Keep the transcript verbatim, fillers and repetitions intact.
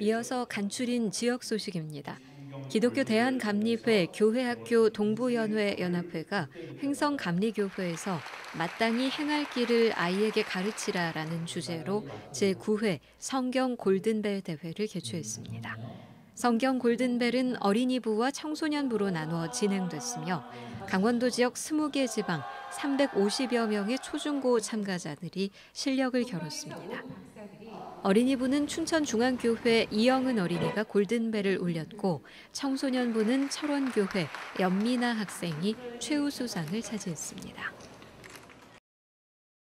이어서 간추린 지역 소식입니다. 기독교 대한감리회 교회학교 동부연회 연합회가 행성감리교회에서 마땅히 행할 길을 아이에게 가르치라라는 주제로 제구 회 성경 골든벨 대회를 개최했습니다. 성경 골든벨은 어린이부와 청소년부로 나누어 진행됐으며 강원도 지역 이십 개 지방 삼백오십여 명의 초중고 참가자들이 실력을 겨뤘습니다. 어린이부는 춘천중앙교회 이영은 어린이가 골든벨을 울렸고 청소년부는 철원교회 염민아 학생이 최우수상을 차지했습니다.